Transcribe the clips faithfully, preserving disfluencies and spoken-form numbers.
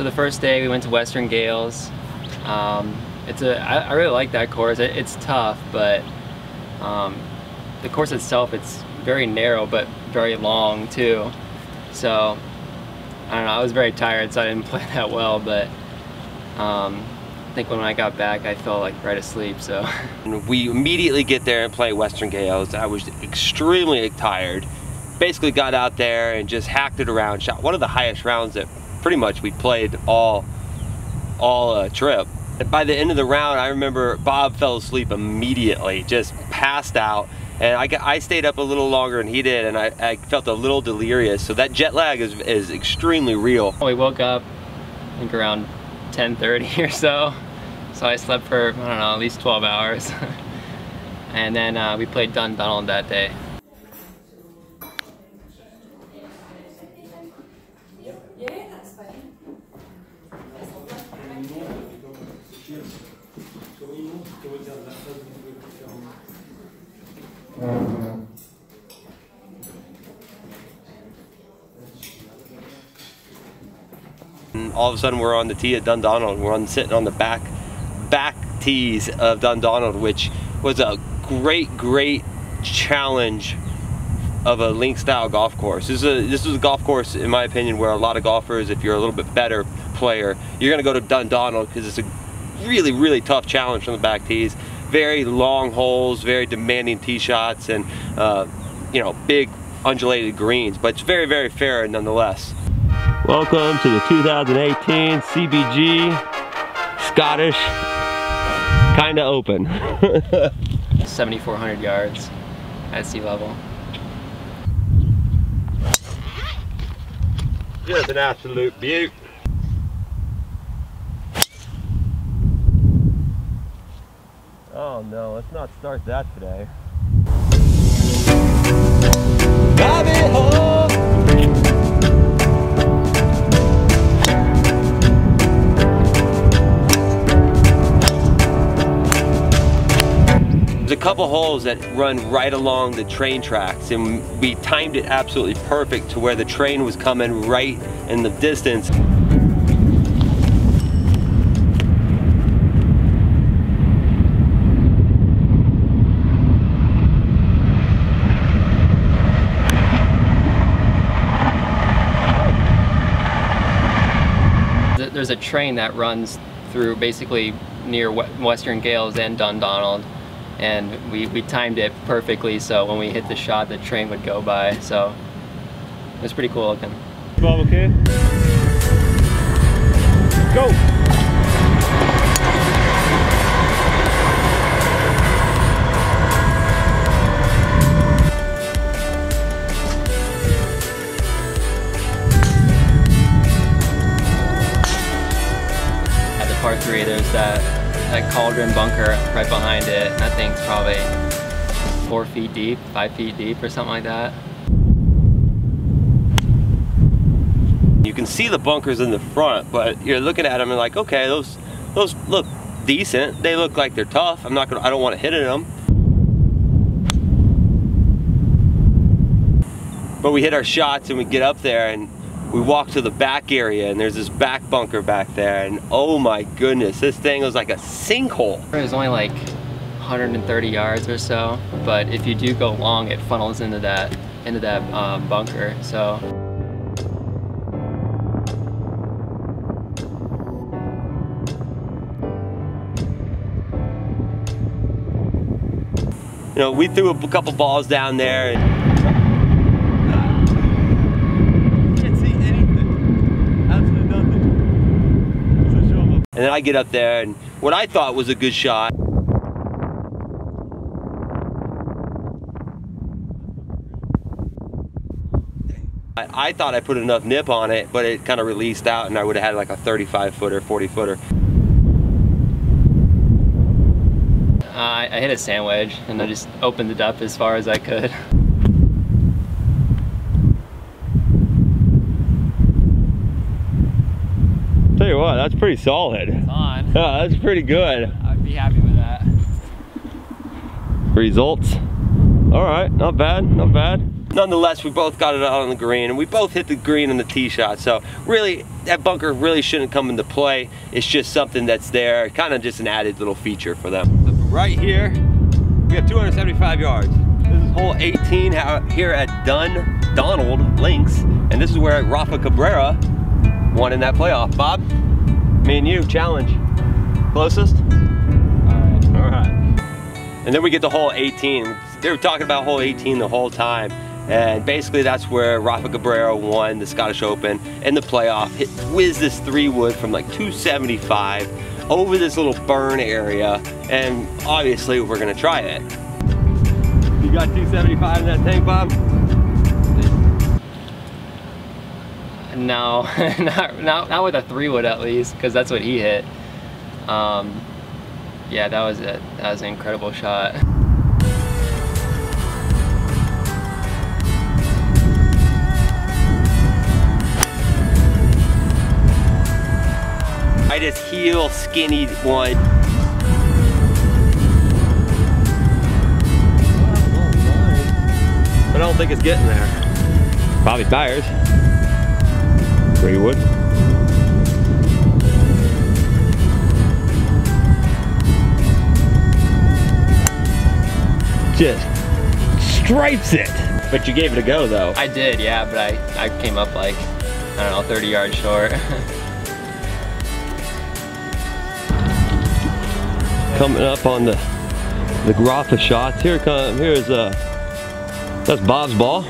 So the first day we went to Western Gailes. Um, it's a, I, I really like that course. It, it's tough, but um, the course itself, it's very narrow but very long too. So I don't know, I was very tired, so I didn't play that well, but um, I think when I got back I fell like right asleep. So we immediately get there and play Western Gailes. I was extremely tired. Basically got out there and just hacked it around, shot one of the highest rounds that pretty much we played all all uh, trip. And by the end of the round, I remember Bob fell asleep immediately, just passed out, and I, got, I stayed up a little longer than he did, and I, I felt a little delirious, so that jet lag is, is extremely real. We woke up, I think around ten thirty or so, so I slept for, I don't know, at least twelve hours. And then uh, we played Dundonald that day. And all of a sudden we're on the tee at Dundonald. We're on sitting on the back back tees of Dundonald, which was a great great challenge of a link style golf course. This is a, this is a golf course, in my opinion, where a lot of golfers, if you're a little bit better player, you're gonna go to Dundonald because it's a really really tough challenge from the back tees. Very long holes, very demanding tee shots, and uh, you know, big undulated greens, but it's very, very fair nonetheless. Welcome to the two thousand eighteen C B G Scottish Kinda Open. seventy-four hundred yards at sea level. Just an absolute beaut. Oh no, let's not start that today. Rabbit hole! There's a couple holes that run right along the train tracks, and we timed it absolutely perfect to where the train was coming right in the distance. There's a train that runs through basically near Western Gailes and Dundonald, and we, we timed it perfectly, so when we hit the shot the train would go by, so it was pretty cool looking. Bob, okay? Go! Three, there's that, that cauldron bunker right behind it, and that thing's probably four feet deep, five feet deep or something like that. You can see the bunkers in the front, but you're looking at them and like, okay, those those look decent. They look like they're tough. I'm not gonna, I don't want to hit at them. But we hit our shots and we get up there and we walked to the back area, and there's this back bunker back there, and oh my goodness, this thing was like a sinkhole. It was only like one hundred thirty yards or so, but if you do go long, it funnels into that into that um, bunker. So you know, we threw a couple balls down there. And And then I get up there and what I thought was a good shot. I, I thought I put enough nip on it, but it kind of released out and I would have had like a thirty-five footer, forty footer. Uh, I hit a sandwich and I just opened it up as far as I could. Tell you what, that's pretty solid. It's on. Yeah, that's pretty good. I'd be happy with that. Results. All right, not bad, not bad. Nonetheless, we both got it out on the green, and we both hit the green in the tee shot. So really, that bunker really shouldn't come into play. It's just something that's there, kind of just an added little feature for them. Right here, we have two hundred seventy-five yards. This is hole eighteen out here at Dundonald Links, and this is where Rafa Cabrera won in that playoff. Bob, me and you, challenge. Closest? All right. All right. And then we get to hole eighteen. They were talking about hole eighteen the whole time, and basically that's where Rafa Cabrera won the Scottish Open in the playoff. Hit whizzed this three wood from like two seventy-five over this little burn area, and obviously we're gonna try it. You got two seventy-five in that thing, Bob? No, not, not, not with a three wood at least, because that's what he hit. Um, yeah, that was it. That was an incredible shot. I just heel skinnied one. But I don't think it's getting there. Bobby Byers. Three wood. Just stripes it. But you gave it a go though. I did, yeah, but I, I came up like, I don't know, thirty yards short. Coming up on the the Rafa shots. Here come here's uh that's Bob's ball.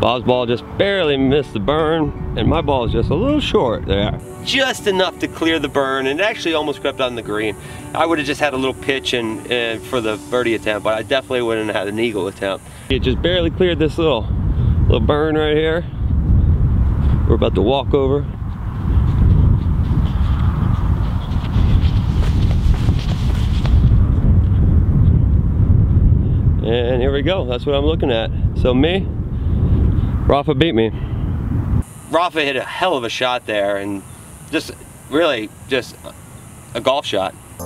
Bob's ball just barely missed the burn, and my ball is just a little short there. Just enough to clear the burn, and it actually almost crept on the green. I would have just had a little pitch and, and for the birdie attempt, but I definitely wouldn't have had an eagle attempt. It just barely cleared this little little burn right here. We're about to walk over. And here we go, that's what I'm looking at. So me, Rafa beat me. Rafa hit a hell of a shot there, and just really just a golf shot. So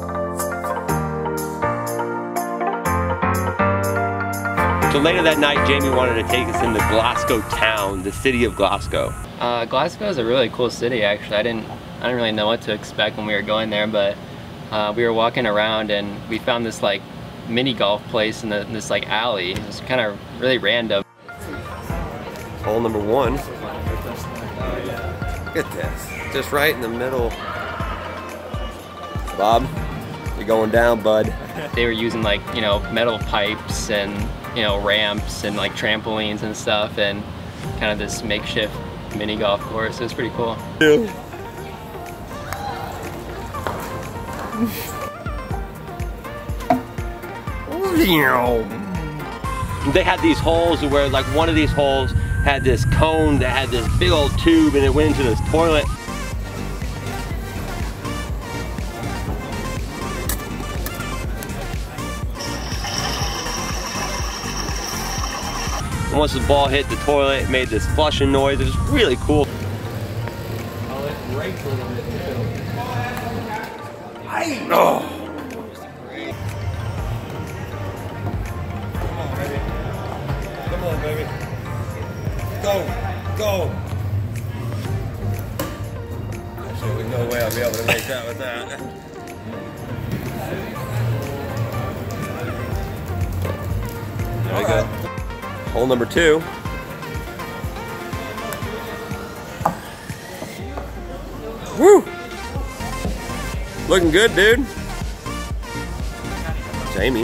later that night, Jamie wanted to take us into Glasgow town, the city of Glasgow. Uh, Glasgow is a really cool city actually. I didn't, I didn't really know what to expect when we were going there, but uh, we were walking around and we found this like mini golf place in, the, in this like alley. It was kind of really random. Hole number one. Look at this. Just right in the middle. Bob, you're going down, bud. They were using like, you know, metal pipes and, you know, ramps and like trampolines and stuff, and kind of this makeshift mini golf course. It was pretty cool. Yeah. They had these holes where like one of these holes had this cone that had this big old tube, and it went into this toilet. And once the ball hit the toilet, it made this flushing noise. It was really cool. I know. Go, go! Absolutely no way I'll be able to make that with that. There we go. Hole number two. Woo! Looking good, dude. Jamie.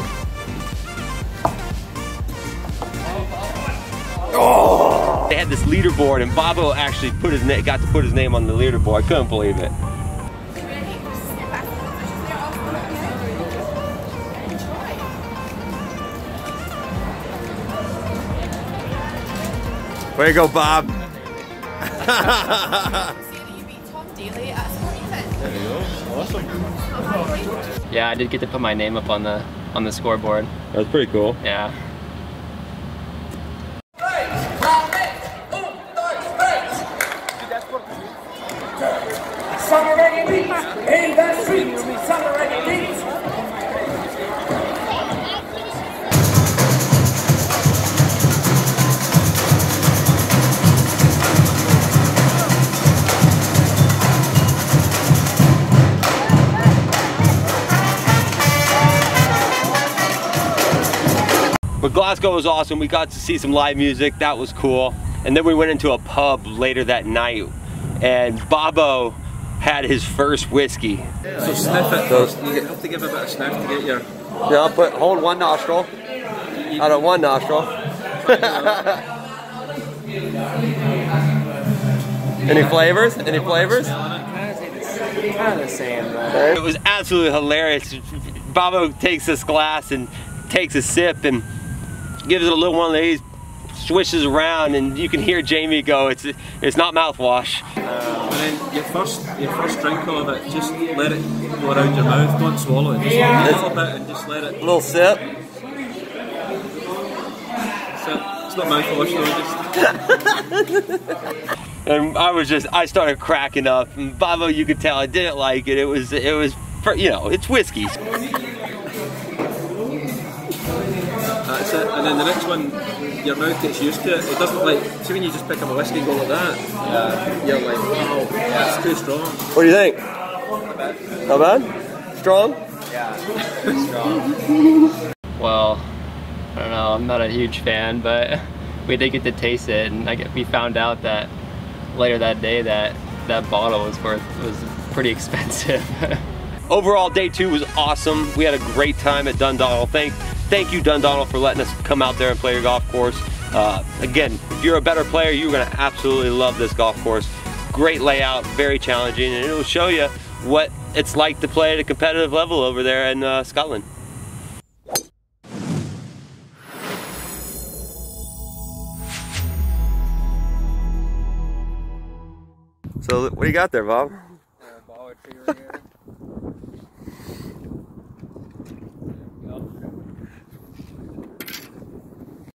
Oh! They had this leaderboard, and Bobo actually put his got to put his name on the leaderboard. I couldn't believe it. Way to go, Bob. Yeah, I did get to put my name up on the on the scoreboard. That was pretty cool. Yeah. In the streets, we celebrate these. Glasgow was awesome. We got to see some live music. That was cool. And then we went into a pub later that night, and Bobo had his first whiskey. So sniff it though. You have to give a bit of sniff to get your... Yeah, I'll put, hold one nostril. Out of one nostril. Any flavors? Any flavors? Kind of the same, right? It was absolutely hilarious. Bobo takes this glass and takes a sip and gives it a little one of these, swishes around, and you can hear Jamie go, it's it's not mouthwash. Uh, and then your first your first drink of it, just let it go around your mouth, don't swallow it, just yeah. a little bit and just let it. A little sip. Sip. It's not mouthwash though, just. And I was just, I started cracking up, and Bobo, you could tell I didn't like it. It was, it was, you know, it's whiskey. That's it, and then the next one, your mouth gets used to it. It doesn't like, see when you just pick up a whiskey and go like that, uh, you're like, oh, that's too strong. What do you think? Not bad. Not bad? Strong? Yeah, strong. Well, I don't know, I'm not a huge fan, but we did get to taste it, and I get, we found out that later that day that that bottle was worth was pretty expensive. Overall, day two was awesome. We had a great time at Dundonald. Thank, thank you, Dundonald, for letting us come out there and play your golf course. Uh, again, if you're a better player, you're gonna absolutely love this golf course. Great layout, very challenging, and it'll show you what it's like to play at a competitive level over there in uh, Scotland. So what do you got there, Bob?